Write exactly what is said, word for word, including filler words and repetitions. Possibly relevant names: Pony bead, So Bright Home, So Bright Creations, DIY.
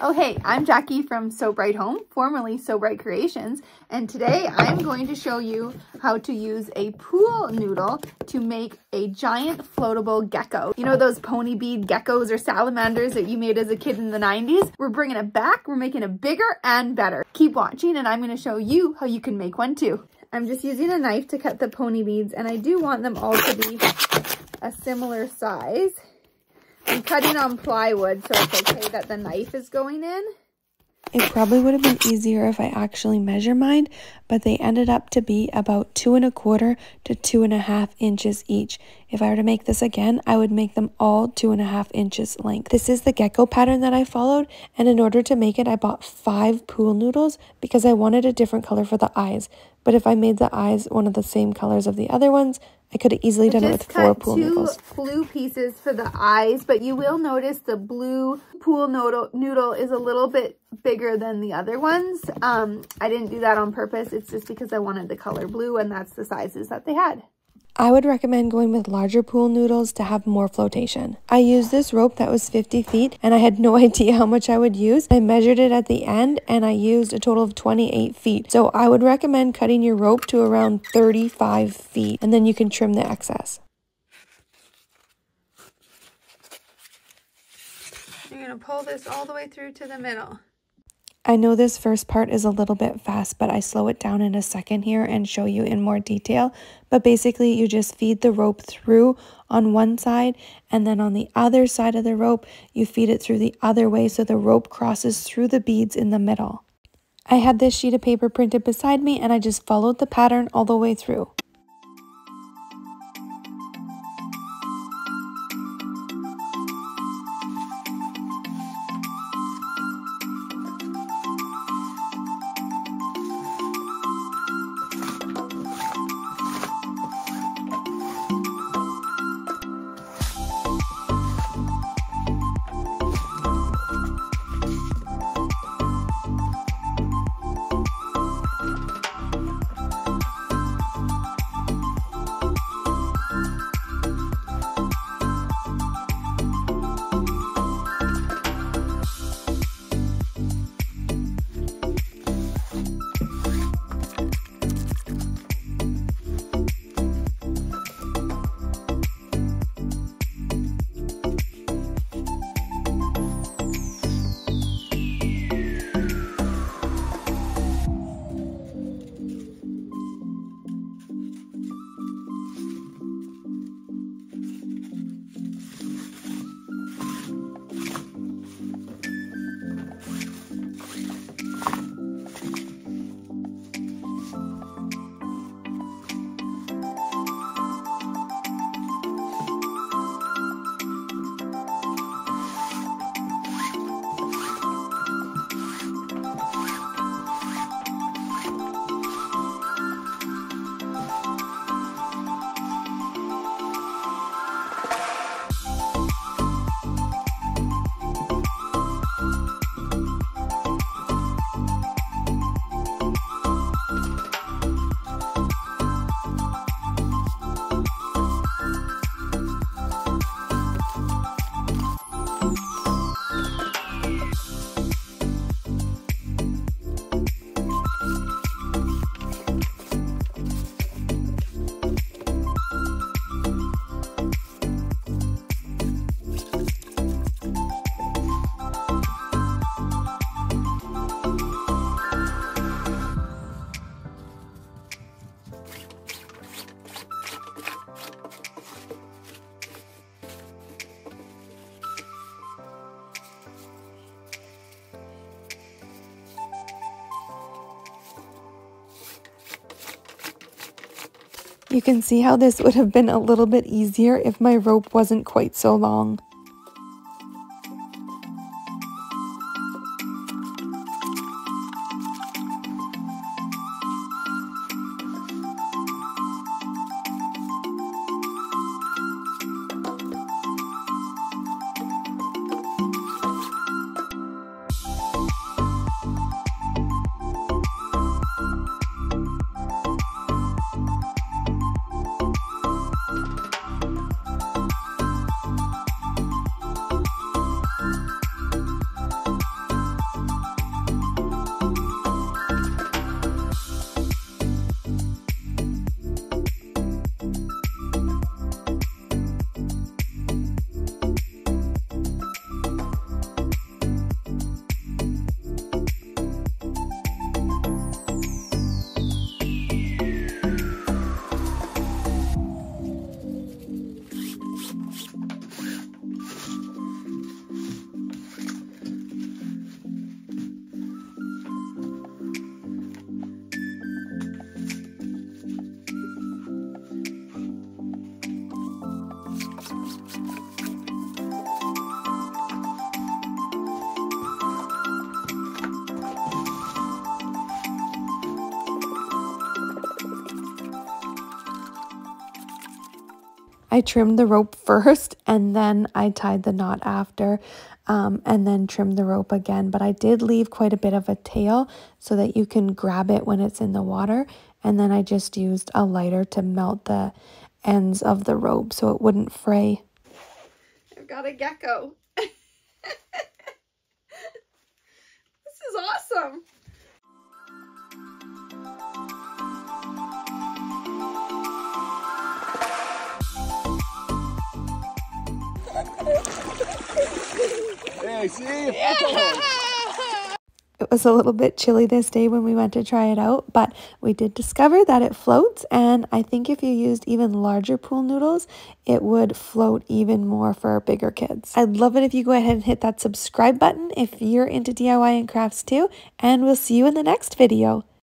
Oh hey, I'm Jackie from So Bright Home, formerly So Bright Creations, and today I'm going to show you how to use a pool noodle to make a giant floatable gecko. You know those pony bead geckos or salamanders that you made as a kid in the nineties? We're bringing it back, we're making it bigger and better. Keep watching and I'm going to show you how you can make one too. I'm just using a knife to cut the pony beads, and I do want them all to be a similar size. I'm cutting on plywood, so it's okay that the knife is going in. It probably would have been easier if I actually measured mine, but they ended up to be about two and a quarter to two and a half inches each. If I were to make this again, I would make them all two and a half inches length. This is the gecko pattern that I followed, and in order to make it, I bought five pool noodles because I wanted a different color for the eyes. But if I made the eyes one of the same colors of the other ones, I could have easily done it with four pool noodles. Just cut two blue pieces for the eyes, but you will notice the blue pool noodle, noodle is a little bit bigger than the other ones. Um, I didn't do that on purpose. It's just because I wanted the color blue, and that's the sizes that they had. I would recommend going with larger pool noodles to have more flotation. I used this rope that was fifty feet, and I had no idea how much I would use. I measured it at the end and I used a total of twenty-eight feet. So I would recommend cutting your rope to around thirty-five feet, and then you can trim the excess. You're gonna pull this all the way through to the middle. I know this first part is a little bit fast, but I slow it down in a second here and show you in more detail. But basically, you just feed the rope through on one side, and then on the other side of the rope, you feed it through the other way so the rope crosses through the beads in the middle. I had this sheet of paper printed beside me, and I just followed the pattern all the way through. You can see how this would have been a little bit easier if my rope wasn't quite so long. I trimmed the rope first and then I tied the knot after, um, and then trimmed the rope again. But I did leave quite a bit of a tail so that you can grab it when it's in the water. And then I just used a lighter to melt the ends of the rope so it wouldn't fray. I've got a gecko. This is awesome. Hey, see? Yeah. It was a little bit chilly this day when we went to try it out, but we did discover that it floats, and I think if you used even larger pool noodles, it would float even more for bigger kids. I'd love it if you go ahead and hit that subscribe button if you're into D I Y and crafts too, and we'll see you in the next video.